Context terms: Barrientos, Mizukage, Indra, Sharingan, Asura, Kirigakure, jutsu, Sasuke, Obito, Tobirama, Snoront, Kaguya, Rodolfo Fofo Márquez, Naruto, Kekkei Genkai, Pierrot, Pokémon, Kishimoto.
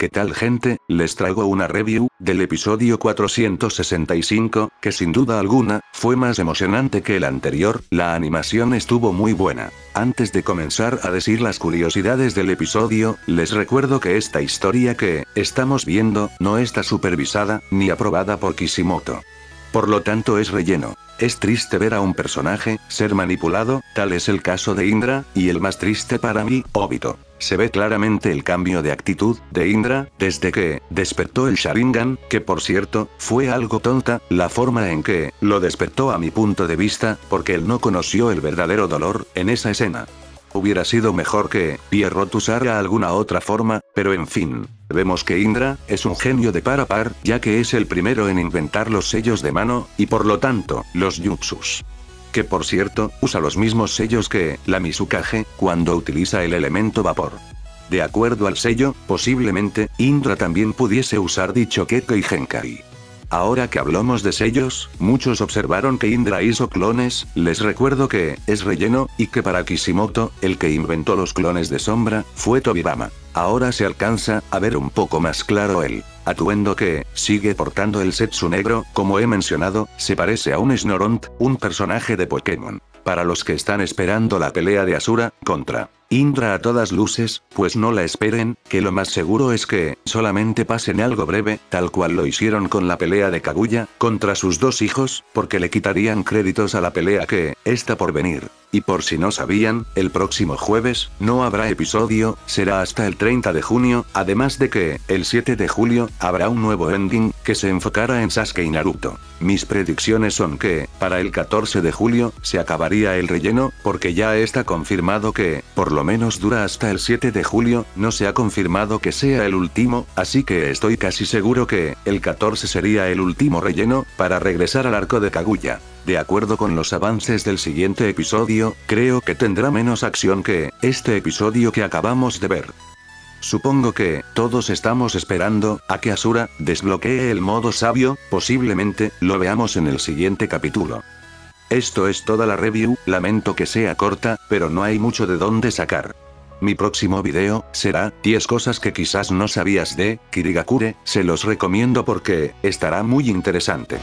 ¿Qué tal, gente? Les traigo una review del episodio 465, que sin duda alguna fue más emocionante que el anterior. La animación estuvo muy buena. Antes de comenzar a decir las curiosidades del episodio, les recuerdo que esta historia que estamos viendo no está supervisada ni aprobada por Kishimoto. Por lo tanto es relleno. Es triste ver a un personaje ser manipulado, tal es el caso de Indra, y el más triste para mí, Obito. Se ve claramente el cambio de actitud de Indra, desde que despertó el Sharingan, que por cierto, fue algo tonta la forma en que lo despertó a mi punto de vista, porque él no conoció el verdadero dolor en esa escena. Hubiera sido mejor que Pierrot usara alguna otra forma, pero en fin. Vemos que Indra es un genio de par a par, ya que es el primero en inventar los sellos de mano, y por lo tanto, los jutsus. Que por cierto, usa los mismos sellos que la Mizukage, cuando utiliza el elemento vapor. De acuerdo al sello, posiblemente, Indra también pudiese usar dicho Kekkei Genkai. Ahora que hablamos de sellos, muchos observaron que Indra hizo clones, les recuerdo que es relleno, y que para Kishimoto, el que inventó los clones de sombra, fue Tobirama. Ahora se alcanza a ver un poco más claro el atuendo que sigue portando el setsu negro, como he mencionado, se parece a un Snoront, un personaje de Pokémon. Para los que están esperando la pelea de Asura contra Indra a todas luces, pues no la esperen, que lo más seguro es que solamente pasen algo breve, tal cual lo hicieron con la pelea de Kaguya contra sus dos hijos, porque le quitarían créditos a la pelea que está por venir. Y por si no sabían, el próximo jueves no habrá episodio, será hasta el 30 de junio, además de que el 7 de julio habrá un nuevo ending que se enfocará en Sasuke y Naruto. Mis predicciones son que para el 14 de julio se acabaría el relleno, porque ya está confirmado que por lo menos dura hasta el 7 de julio, no se ha confirmado que sea el último, así que estoy casi seguro que el 14 sería el último relleno, para regresar al arco de Kaguya. De acuerdo con los avances del siguiente episodio, creo que tendrá menos acción que este episodio que acabamos de ver. Supongo que todos estamos esperando a que Asura desbloquee el modo sabio, posiblemente lo veamos en el siguiente capítulo. Esto es toda la review, lamento que sea corta, pero no hay mucho de dónde sacar. Mi próximo video será 10 cosas que quizás no sabías de Kirigakure, se los recomiendo porque estará muy interesante.